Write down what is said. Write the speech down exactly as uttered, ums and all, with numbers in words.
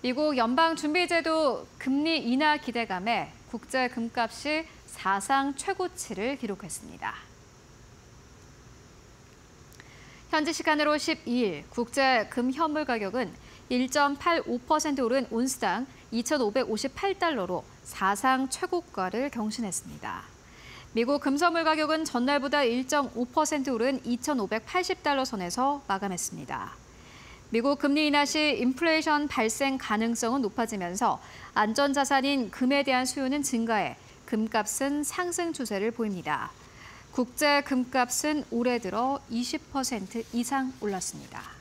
미국 연방준비제도 금리 인하 기대감에 국제 금값이 사상 최고치를 기록했습니다. 현지 시간으로 십이일 국제 금현물 가격은 일 점 팔오 퍼센트 오른 온스당 이천오백오십팔 달러로 사상 최고가를 경신했습니다. 미국 금선물 가격은 전날보다 일 점 오 퍼센트 오른 이천오백팔십 달러 선에서 마감했습니다. 미국 금리 인하 시 인플레이션 발생 가능성은 높아지면서 안전자산인 금에 대한 수요는 증가해 금값은 상승 추세를 보입니다. 국제 금값은 올해 들어 이십 퍼센트 이상 올랐습니다.